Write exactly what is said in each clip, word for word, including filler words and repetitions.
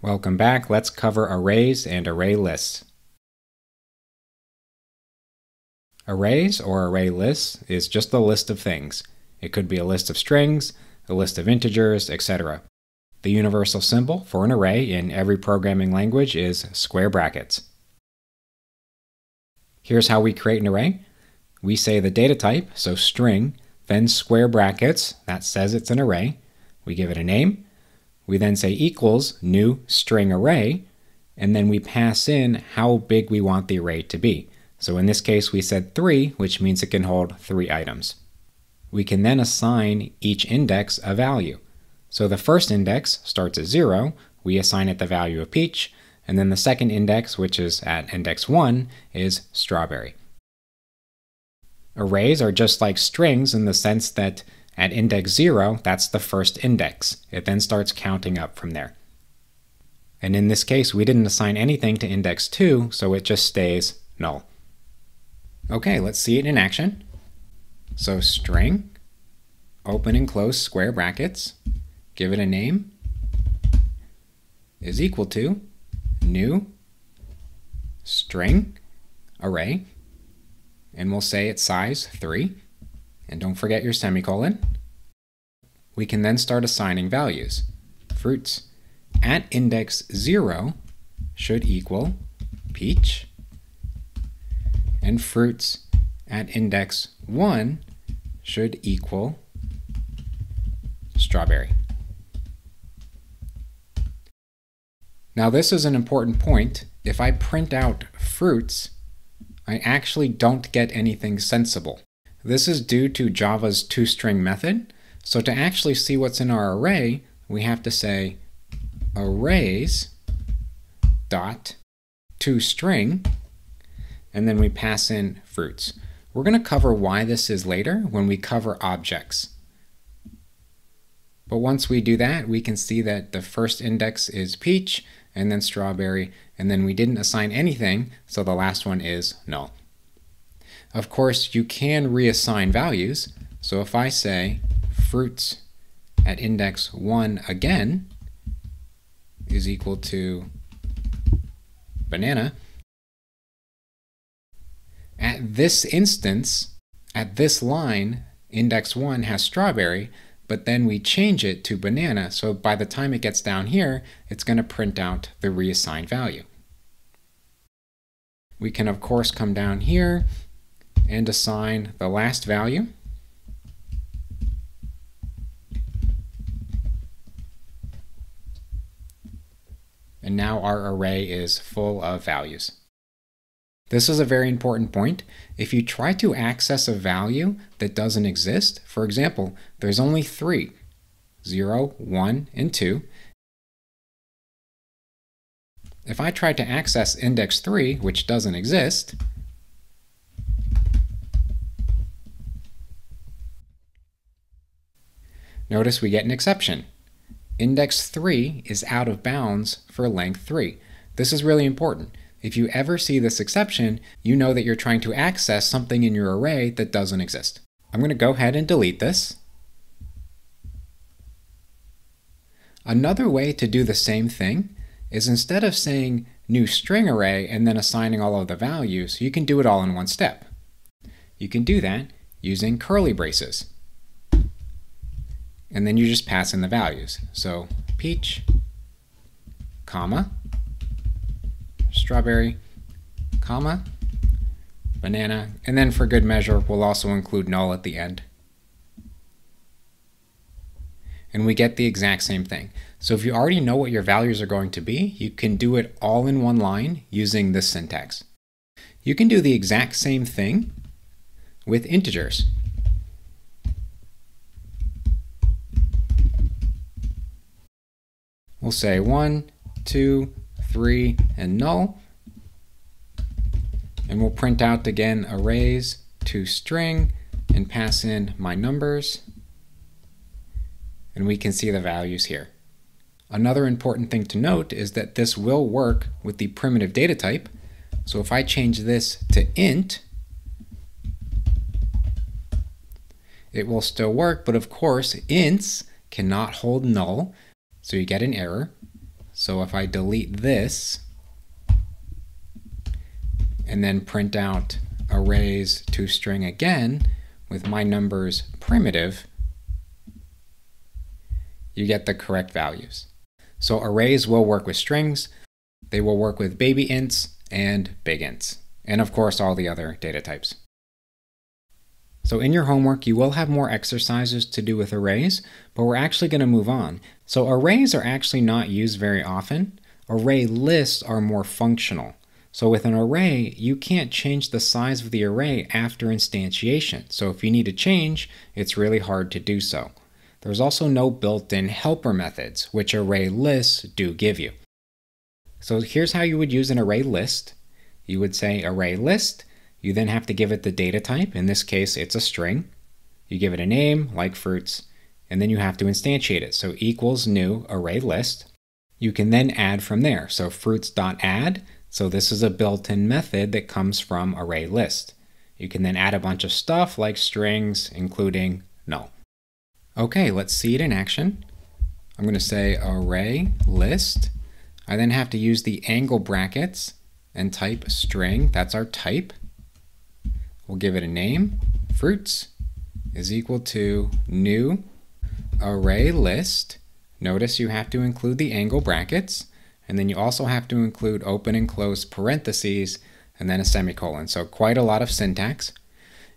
Welcome back. Let's cover arrays and array lists. Arrays, or array lists, is just a list of things. It could be a list of strings, a list of integers, et cetera. The universal symbol for an array in every programming language is square brackets. Here's how we create an array. We say the data type, so string, then square brackets, that says it's an array. We give it a name. We then say equals new string array, and then we pass in how big we want the array to be. So in this case, we said three, which means it can hold three items. We can then assign each index a value. So the first index starts at zero. We assign it the value of peach, and then the second index, which is at index one, is strawberry. Arrays are just like strings in the sense that at index zero, that's the first index. It then starts counting up from there. And in this case, we didn't assign anything to index two, so it just stays null. Okay, let's see it in action. So string, open and close square brackets, give it a name, is equal to new string array, and we'll say it's size three. And don't forget your semicolon. We can then start assigning values. Fruits at index zero should equal peach, and fruits at index one should equal strawberry. Now this is an important point. If I print out fruits, I actually don't get anything sensible. This is due to Java's toString method. So to actually see what's in our array, we have to say arrays dot toString, and then we pass in fruits. We're going to cover why this is later when we cover objects. But once we do that, we can see that the first index is peach, and then strawberry, and then we didn't assign anything, so the last one is null. Of course, you can reassign values. So if I say fruits at index one again is equal to banana, at this instance, at this line, index one has strawberry, but then we change it to banana. So by the time it gets down here, it's going to print out the reassigned value. We can, of course, come down here and assign the last value. And now our array is full of values. This is a very important point. If you try to access a value that doesn't exist, for example, there's only three, zero, one, and two. If I try to access index three, which doesn't exist, notice we get an exception. Index three is out of bounds for length three. This is really important. If you ever see this exception, you know that you're trying to access something in your array that doesn't exist. I'm going to go ahead and delete this. Another way to do the same thing is instead of saying new string array and then assigning all of the values, you can do it all in one step. You can do that using curly braces. And then you just pass in the values. So peach, comma, strawberry, comma, banana, and then for good measure, we'll also include null at the end. And we get the exact same thing. So if you already know what your values are going to be, you can do it all in one line using this syntax. You can do the exact same thing with integers. We'll say one, two, three, and null. And we'll print out again arrays to string and pass in my numbers. And we can see the values here. Another important thing to note is that this will work with the primitive data type. So if I change this to int, it will still work, but of course ints cannot hold null. So you get an error. So if I delete this and then print out arrays toString again with my numbers primitive, you get the correct values. So arrays will work with strings, they will work with baby ints and big ints, and of course all the other data types. So in your homework, you will have more exercises to do with arrays, but we're actually going to move on. So arrays are actually not used very often. Array lists are more functional. So with an array, you can't change the size of the array after instantiation. So if you need to change, it's really hard to do so. There's also no built-in helper methods, which array lists do give you. So here's how you would use an array list. You would say array list. You then have to give it the data type. In this case, it's a string. You give it a name, like fruits, and then you have to instantiate it. So equals new array list. You can then add from there. So fruits.add. So this is a built-in method that comes from array list. You can then add a bunch of stuff like strings, including null. Okay, let's see it in action. I'm going to say array list. I then have to use the angle brackets and type string. That's our type. We'll give it a name, fruits is equal to new array list. Notice you have to include the angle brackets, and then you also have to include open and close parentheses, and then a semicolon. So quite a lot of syntax.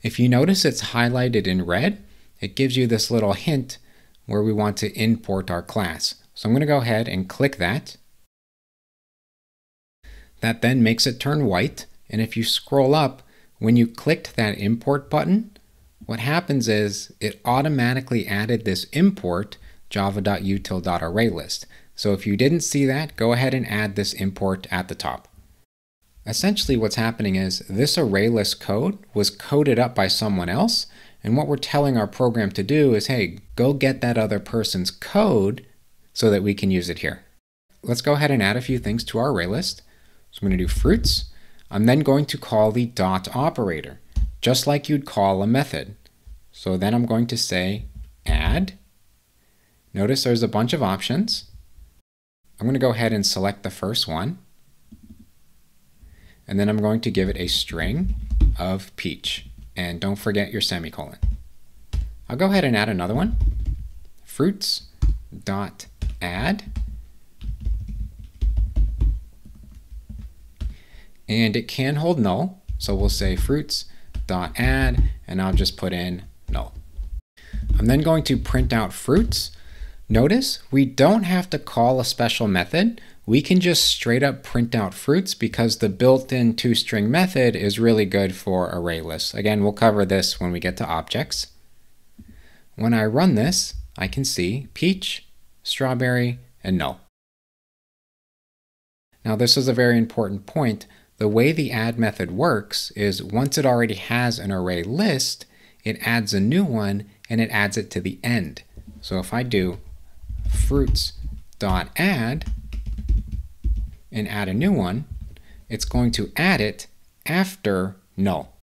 If you notice it's highlighted in red, it gives you this little hint where we want to import our class. So I'm going to go ahead and click that. That then makes it turn white, and if you scroll up, when you clicked that import button, what happens is it automatically added this import java.util.ArrayList. So if you didn't see that, go ahead and add this import at the top. Essentially what's happening is this ArrayList code was coded up by someone else, and what we're telling our program to do is, hey, go get that other person's code so that we can use it here. Let's go ahead and add a few things to our ArrayList. So I'm going to do fruits. I'm then going to call the dot operator, just like you'd call a method. So then I'm going to say add. Notice there's a bunch of options. I'm going to go ahead and select the first one. And then I'm going to give it a string of peach. And don't forget your semicolon. I'll go ahead and add another one. Fruits dot add. And it can hold null, so we'll say fruits.add, and I'll just put in null. I'm then going to print out fruits. Notice we don't have to call a special method. We can just straight up print out fruits because the built-in toString method is really good for array lists. Again, we'll cover this when we get to objects. When I run this, I can see peach, strawberry, and null. Now this is a very important point. The way the add method works is once it already has an array list, it adds a new one and it adds it to the end. So if I do fruits.add and add a new one, it's going to add it after null.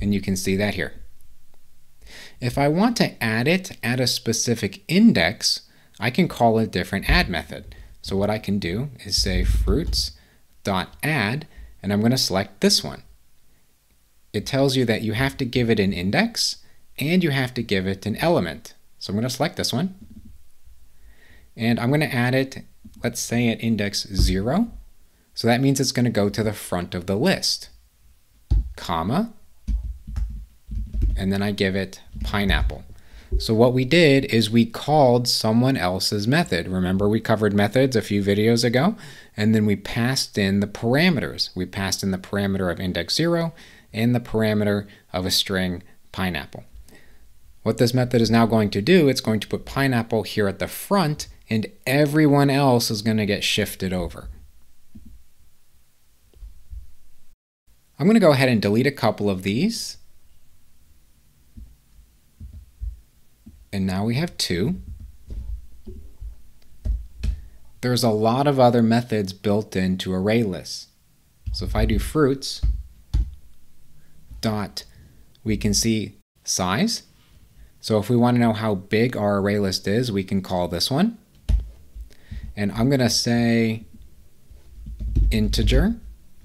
And you can see that here. If I want to add it at a specific index, I can call a different add method. So what I can do is say fruits. Dot add, and I'm going to select this one. It tells you that you have to give it an index and you have to give it an element. So I'm going to select this one and I'm going to add it, let's say at index zero. So that means it's going to go to the front of the list, comma, and then I give it pineapple. So what we did is we called someone else's method. Remember we covered methods a few videos ago, and then we passed in the parameters. We passed in the parameter of index zero and the parameter of a string pineapple. What this method is now going to do, it's going to put pineapple here at the front and everyone else is going to get shifted over. I'm going to go ahead and delete a couple of these. And now we have two. There's a lot of other methods built into array lists. So if I do fruits dot, we can see size. So if we want to know how big our array list is, we can call this one. and I'm going to say integer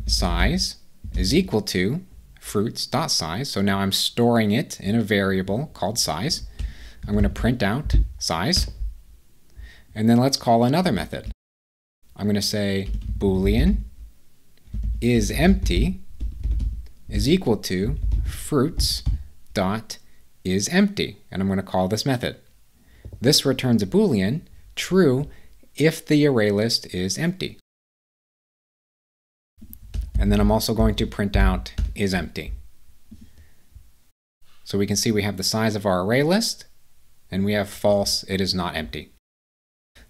size is equal to fruits.size. So now I'm storing it in a variable called size. I'm going to print out size. And then let's call another method. I'm going to say boolean is empty is equal to fruits dot is empty, and I'm going to call this method. This returns a boolean true if the array list is empty. And then I'm also going to print out is empty. So we can see we have the size of our array list, and we have false, it is not empty.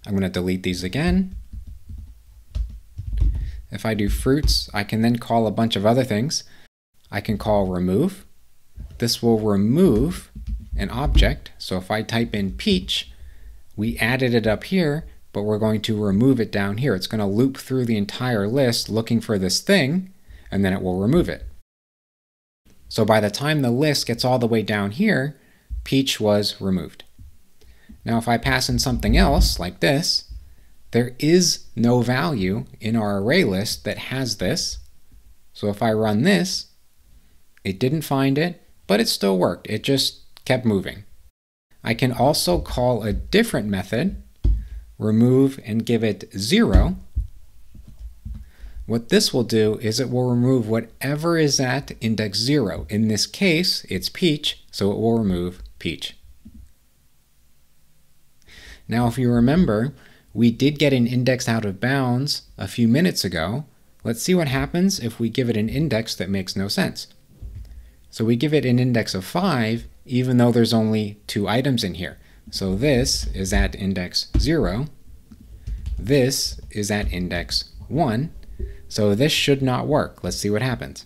I'm going to delete these again. If I do fruits, I can then call a bunch of other things. I can call remove. This will remove an object. So if I type in peach, we added it up here, but we're going to remove it down here. It's going to loop through the entire list looking for this thing, and then it will remove it. So by the time the list gets all the way down here, peach was removed. Now if I pass in something else like this, there is no value in our array list that has this. So if I run this, it didn't find it, but it still worked. It just kept moving. I can also call a different method, remove, and give it zero. What this will do is it will remove whatever is at index zero. In this case, it's peach, so it will remove peach. Now, if you remember, we did get an index out of bounds a few minutes ago. Let's see what happens if we give it an index that makes no sense. So we give it an index of five, even though there's only two items in here. So this is at index zero. This is at index one. So this should not work. Let's see what happens.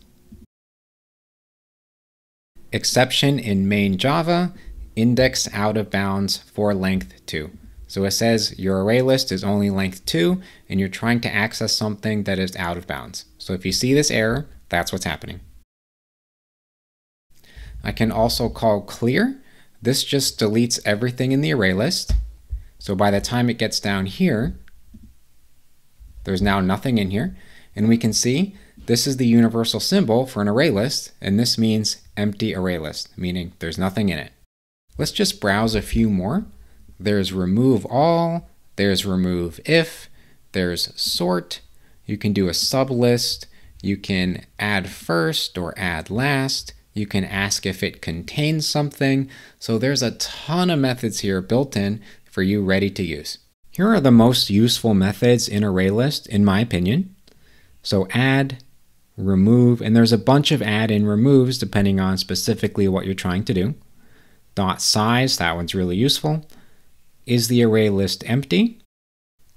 Exception in main Java, index out of bounds for length two. So it says your array list is only length two, and you're trying to access something that is out of bounds. So if you see this error, that's what's happening. I can also call clear. This just deletes everything in the array list. So by the time it gets down here, there's now nothing in here. And we can see this is the universal symbol for an array list, and this means empty array list, meaning there's nothing in it. Let's just browse a few more. There's remove all, there's remove if, there's sort. You can do a sublist. You can add first or add last. You can ask if it contains something. So there's a ton of methods here built in for you ready to use. Here are the most useful methods in ArrayList, in my opinion. So add, remove, and there's a bunch of add and removes depending on specifically what you're trying to do. Dot size, that one's really useful. Is the array list empty?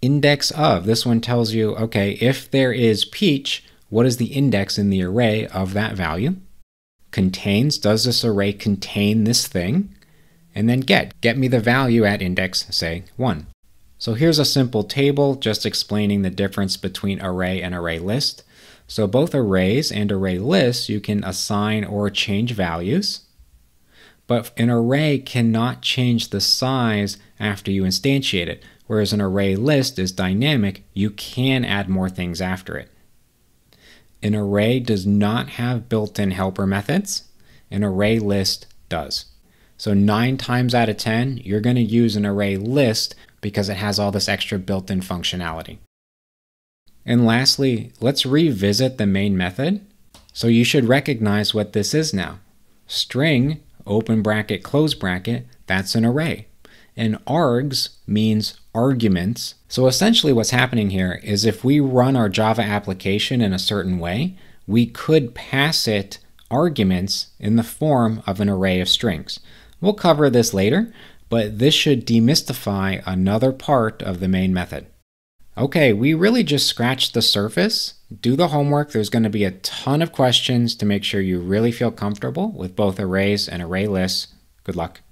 Index of, this one tells you, okay, if there is peach, what is the index in the array of that value? Contains, does this array contain this thing? And then get, get me the value at index, say, one. So here's a simple table just explaining the difference between array and array list. So both arrays and array lists, you can assign or change values, but an array cannot change the size after you instantiate it, whereas an array list is dynamic, you can add more things after it. An array does not have built-in helper methods. An array list does. So nine times out of ten, you're going to use an array list because it has all this extra built-in functionality. And lastly, let's revisit the main method. So you should recognize what this is now. String, open bracket, close bracket, that's an array. And args means arguments. So essentially what's happening here is if we run our Java application in a certain way, we could pass it arguments in the form of an array of strings. We'll cover this later, but this should demystify another part of the main method. Okay, we really just scratched the surface. Do the homework. There's going to be a ton of questions to make sure you really feel comfortable with both arrays and array lists. Good luck.